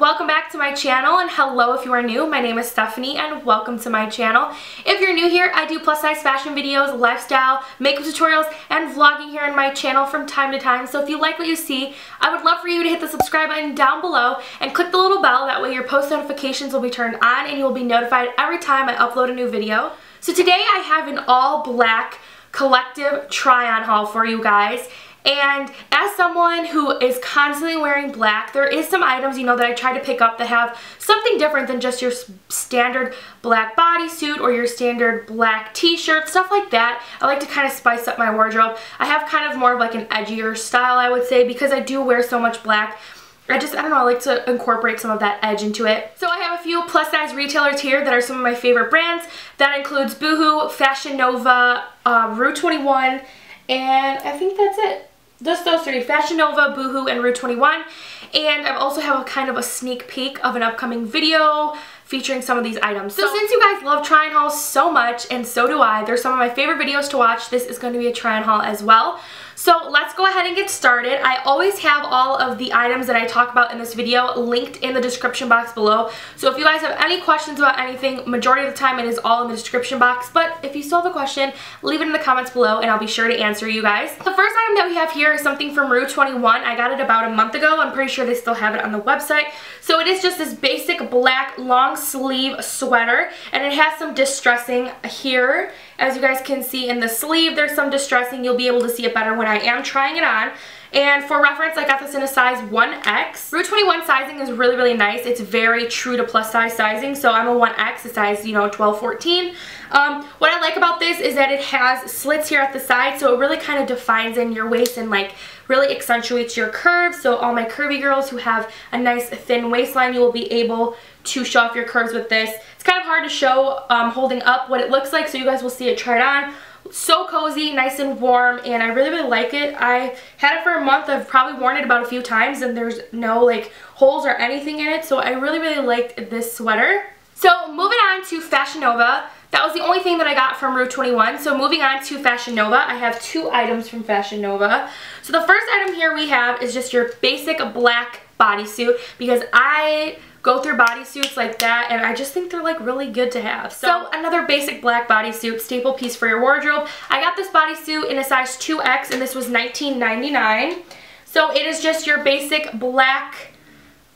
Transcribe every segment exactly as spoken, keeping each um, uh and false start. welcome back to my channel, and hello if you are new. My name is Stephanie and welcome to my channel. If you're new here, I do plus size fashion videos, lifestyle, makeup tutorials, and vlogging here in my channel from time to time. So if you like what you see, I would love for you to hit the subscribe button down below and click the little bell. That way your post notifications will be turned on and you will be notified every time I upload a new video. So today I have an all black collective try-on haul for you guys. And as someone who is constantly wearing black, there is some items, you know, that I try to pick up that have something different than just your standard black bodysuit or your standard black t-shirt, stuff like that. I like to kind of spice up my wardrobe. I have kind of more of like an edgier style, I would say, because I do wear so much black. I just, I don't know, I like to incorporate some of that edge into it. So I have a few plus size retailers here that are some of my favorite brands. That includes Boohoo, Fashion Nova, um, Rue twenty-one, and I think that's it. Just those three, Fashion Nova, Boohoo, and Rue twenty-one. And I also have a kind of a sneak peek of an upcoming video featuring some of these items. So, so since you guys love try-on hauls so much, and so do I, they're some of my favorite videos to watch, this is going to be a try-on haul as well. So let's go ahead and get started. I always have all of the items that I talk about in this video linked in the description box below. So if you guys have any questions about anything, majority of the time it is all in the description box. But if you still have a question, leave it in the comments below and I'll be sure to answer you guys. The first item that we have here is something from Rue twenty-one. I got it about a month ago. I'm pretty sure they still have it on the website. So it is just this basic black long sleeve sweater. And it has some distressing here. As you guys can see in the sleeve, there's some distressing. You'll be able to see it better when I am trying it on. And for reference, I got this in a size one X. Rue twenty-one sizing is really, really nice. It's very true to plus size sizing. So I'm a one X, a size, you know, twelve, fourteen. Um, what I like about this is that it has slits here at the side. So it really kind of defines in your waist and like really accentuates your curves. So all my curvy girls who have a nice thin waistline, you will be able to show off your curves with this. It's kind of hard to show um, holding up what it looks like. So you guys will see it tried on. So cozy, nice and warm, and I really, really like it. I had it for a month. I've probably worn it about a few times, and there's no, like, holes or anything in it, so I really, really liked this sweater. So, moving on to Fashion Nova. That was the only thing that I got from Rue twenty-one. So, moving on to Fashion Nova. I have two items from Fashion Nova. So, the first item here we have is just your basic black bodysuit, because I go through bodysuits like that, and I just think they're like really good to have. So, so another basic black bodysuit, staple piece for your wardrobe. I got this bodysuit in a size two X, and this was nineteen ninety-nine. So it is just your basic black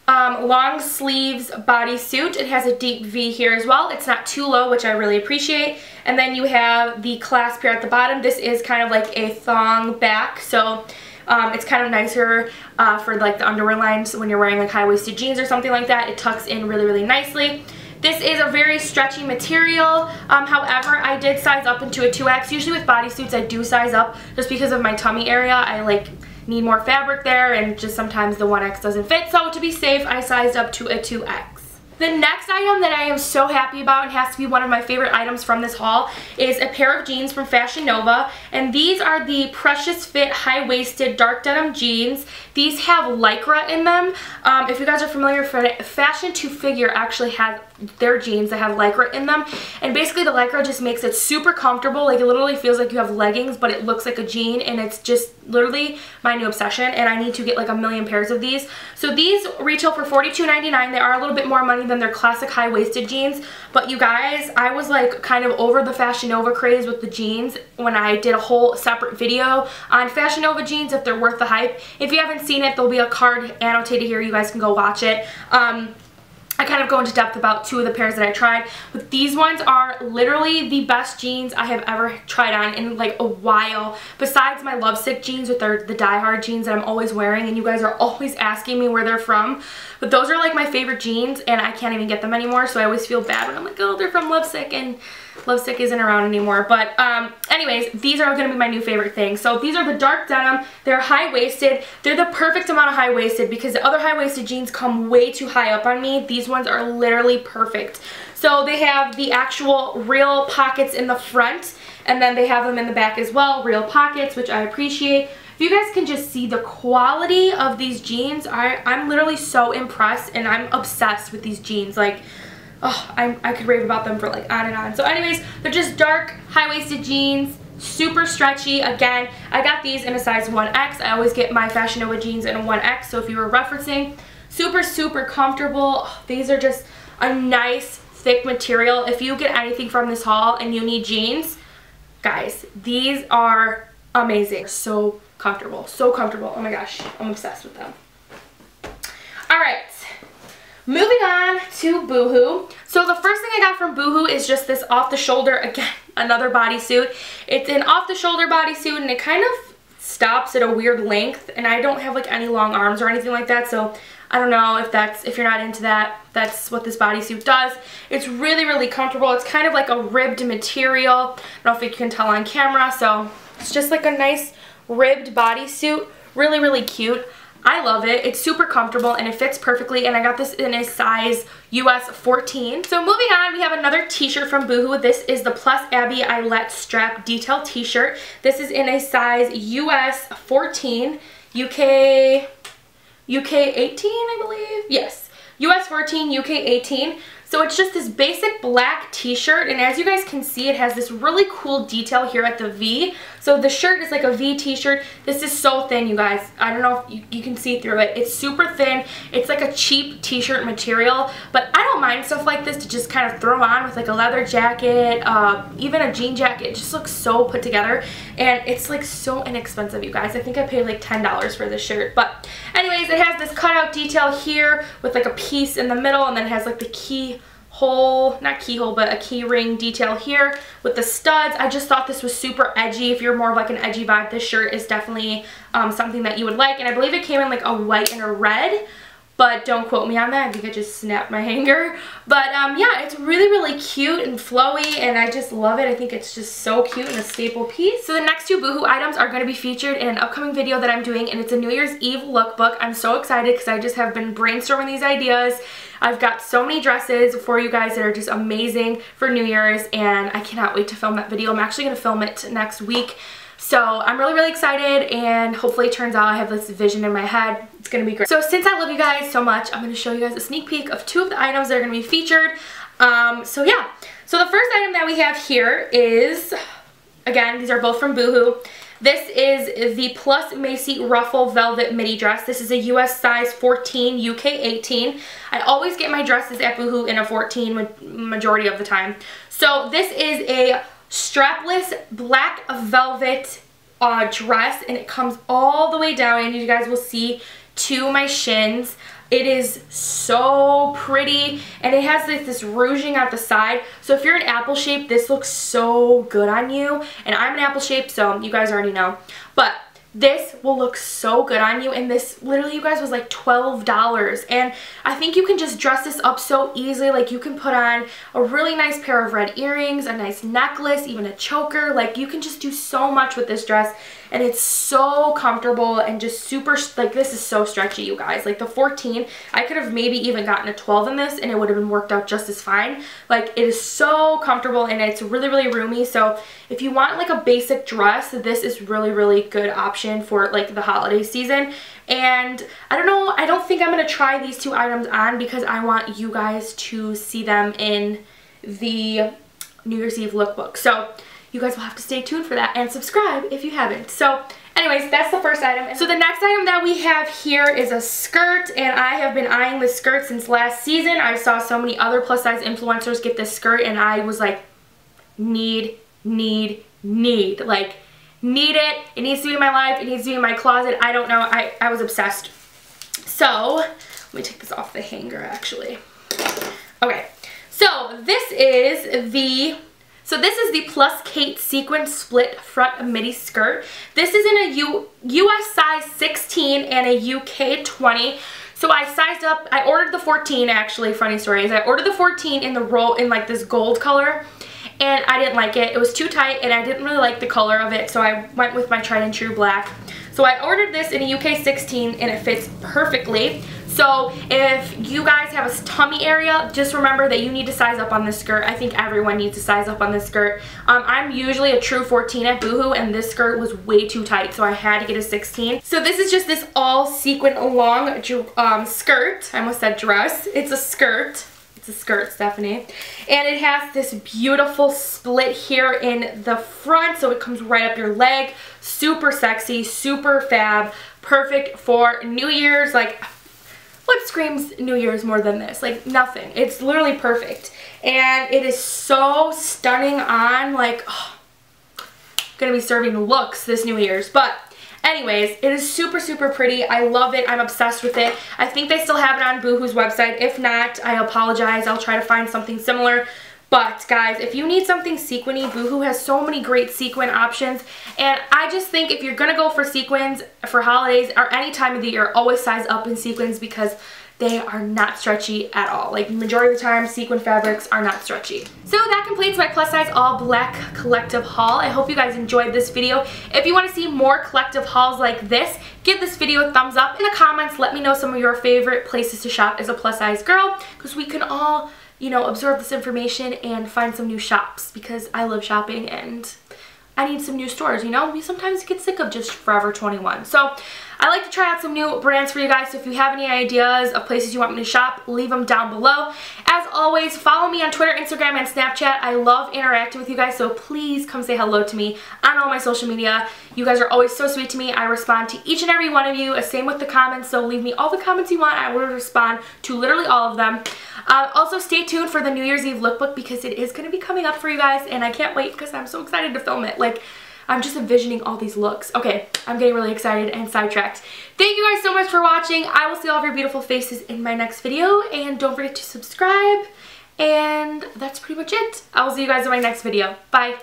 um, long sleeves bodysuit. It has a deep V here as well. It's not too low, which I really appreciate. And then you have the clasp here at the bottom. This is kind of like a thong back, so Um, it's kind of nicer uh, for like the underwear lines when you're wearing like high-waisted jeans or something like that. It tucks in really, really nicely. This is a very stretchy material. Um, however, I did size up into a two X. Usually with bodysuits, I do size up just because of my tummy area. I like need more fabric there, and just sometimes the one X doesn't fit. So to be safe, I sized up to a two X. The next item that I am so happy about, and has to be one of my favorite items from this haul, is a pair of jeans from Fashion Nova. And these are the Precious Fit High-Waisted Dark Denim Jeans. These have Lycra in them. Um, if you guys are familiar with it, Fashion to Figure actually has their jeans that have Lycra in them. And basically the Lycra just makes it super comfortable. Like it literally feels like you have leggings, but it looks like a jean. And it's just literally my new obsession. And I need to get like a million pairs of these. So these retail for forty-two ninety-nine. They are a little bit more money than their classic high-waisted jeans. But you guys, I was like kind of over the Fashion Nova craze with the jeans when I did a whole separate video on Fashion Nova jeans, if they're worth the hype. If you haven't seen it, there'll be a card annotated here. You guys can go watch it. Um, I kind of go into depth about two of the pairs that I tried, but these ones are literally the best jeans I have ever tried on in like a while, besides my Lovesick jeans, which are the Die Hard jeans that I'm always wearing, and you guys are always asking me where they're from, but those are like my favorite jeans, and I can't even get them anymore, so I always feel bad when I'm like, oh, they're from Lovesick, and Lovesick isn't around anymore. But um, anyways, these are going to be my new favorite thing. So these are the dark denim. They're high-waisted. They're the perfect amount of high-waisted because the other high-waisted jeans come way too high up on me. These ones are literally perfect. So they have the actual real pockets in the front, and then they have them in the back as well, real pockets, which I appreciate. If you guys can just see the quality of these jeans, I, I'm literally so impressed, and I'm obsessed with these jeans. Like, oh, I, I could rave about them for like on and on. So anyways, they're just dark, high-waisted jeans, super stretchy. Again, I got these in a size one X. I always get my Fashion Nova jeans in a one X, so if you were referencing, super, super comfortable. These are just a nice, thick material. If you get anything from this haul and you need jeans, guys, these are amazing. So comfortable, so comfortable. Oh my gosh, I'm obsessed with them. All right, moving on to Boohoo. So the first thing I got from Boohoo is just this off-the-shoulder, again, another bodysuit. It's an off-the-shoulder bodysuit, and it kind of stops at a weird length, and I don't have like any long arms or anything like that, so I don't know if that's, if you're not into that, that's what this bodysuit does. It's really, really comfortable. It's kind of like a ribbed material. I don't know if you can tell on camera, so it's just like a nice ribbed bodysuit. Really, really cute. I love it. It's super comfortable and it fits perfectly, and I got this in a size U S fourteen. So moving on, we have another t-shirt from Boohoo. This is the Plus Abby Eyelet Strap Detail t-shirt. This is in a size U S fourteen, U K eighteen, I believe. Yes, U S fourteen, U K eighteen. So it's just this basic black t-shirt, and as you guys can see, it has this really cool detail here at the V. So the shirt is like a V t-shirt. This is so thin, you guys. I don't know if you, you can see through it. It's super thin. It's like a cheap t-shirt material, but I don't mind stuff like this to just kind of throw on with like a leather jacket, uh, even a jean jacket. It just looks so put together, and it's like so inexpensive, you guys. I think I paid like ten dollars for this shirt, but anyways, it has this cutout detail here with like a piece in the middle, and then it has like the key hole, not keyhole, but a key ring detail here with the studs. I just thought this was super edgy. If you're more of like an edgy vibe, this shirt is definitely um, something that you would like. And I believe it came in like a white and a red, but don't quote me on that. I think I just snapped my hanger. But um, yeah, it's really, really cute and flowy, and I just love it. I think it's just so cute and a staple piece. So the next two Boohoo items are going to be featured in an upcoming video that I'm doing, and it's a New Year's Eve lookbook. I'm so excited because I just have been brainstorming these ideas. I've got so many dresses for you guys that are just amazing for New Year's, and I cannot wait to film that video. I'm actually going to film it next week. So I'm really, really excited, and hopefully it turns out I have this vision in my head. It's going to be great. So since I love you guys so much, I'm going to show you guys a sneak peek of two of the items that are going to be featured. Um, so yeah. So the first item that we have here is, again, these are both from Boohoo. This is the Plus Macy Ruffle Velvet Midi Dress. This is a U S size fourteen, U K eighteen. I always get my dresses at Boohoo in a fourteen majority of the time. So this is a strapless black velvet uh, dress, and it comes all the way down, and you guys will see to my shins. It is so pretty, and it has like this rouging at the side. So if you're an apple shape, this looks so good on you, and I'm an apple shape, so you guys already know, but this will look so good on you. And this literally, you guys, was like twelve dollars, and I think you can just dress this up so easily. Like, you can put on a really nice pair of red earrings, a nice necklace, even a choker. Like, you can just do so much with this dress, and it's so comfortable and just super, like, this is so stretchy, you guys. Like, the fourteen, I could have maybe even gotten a twelve in this, and it would have been worked out just as fine. Like, it is so comfortable, and it's really, really roomy. So if you want like a basic dress, this is really, really good option for like the holiday season. And I don't know, I don't think I'm going to try these two items on because I want you guys to see them in the New Year's Eve lookbook. So you guys will have to stay tuned for that, and subscribe if you haven't. So anyways, that's the first item. So the next item that we have here is a skirt, and I have been eyeing this skirt since last season. I saw so many other plus size influencers get this skirt, and I was like, need, need, need. Like, need it. It needs to be in my life. It needs to be in my closet. I don't know. I, I was obsessed. So let me take this off the hanger, actually. Okay. So this is the... So this is the Plus Kate Sequin Split Front Midi Skirt. This is in a U US size sixteen and a U K twenty. So I sized up, I ordered the fourteen actually, funny story is I ordered the fourteen in the roll in like this gold color, and I didn't like it. It was too tight, and I didn't really like the color of it, so I went with my tried and true black. So I ordered this in a U K sixteen, and it fits perfectly. So if you guys have a tummy area, just remember that you need to size up on this skirt. I think everyone needs to size up on this skirt. Um, I'm usually a true fourteen at Boohoo, and this skirt was way too tight, so I had to get a sixteen. So this is just this all sequin long um, skirt. I almost said dress. It's a skirt. It's a skirt, Stephanie. And it has this beautiful split here in the front, so it comes right up your leg. Super sexy, super fab, perfect for New Year's. Like, what screams New Year's more than this? Like, nothing. It's literally perfect. And it is so stunning on, like, oh, I'm gonna be serving looks this New Year's. But anyways, it is super, super pretty. I love it. I'm obsessed with it. I think they still have it on Boohoo's website. If not, I apologize. I'll try to find something similar. But guys, if you need something sequiny, Boohoo has so many great sequin options. And I just think if you're going to go for sequins for holidays or any time of the year, always size up in sequins because they are not stretchy at all. Like, majority of the time, sequin fabrics are not stretchy. So that completes my plus size all black collective haul. I hope you guys enjoyed this video. If you want to see more collective hauls like this, give this video a thumbs up. In the comments, let me know some of your favorite places to shop as a plus size girl, because we can all, you know, absorb this information and find some new shops, because I love shopping and I need some new stores, you know? We sometimes get sick of just Forever twenty-one. So I like to try out some new brands for you guys, so if you have any ideas of places you want me to shop, leave them down below. As always, follow me on Twitter, Instagram, and Snapchat. I love interacting with you guys, so please come say hello to me on all my social media. You guys are always so sweet to me. I respond to each and every one of you. Same with the comments, so leave me all the comments you want. I will respond to literally all of them. Uh, also, stay tuned for the New Year's Eve lookbook, because it is going to be coming up for you guys, and I can't wait because I'm so excited to film it. Like, I'm just envisioning all these looks. Okay, I'm getting really excited and sidetracked. Thank you guys so much for watching. I will see all of your beautiful faces in my next video, and don't forget to subscribe. And that's pretty much it. I will see you guys in my next video. Bye.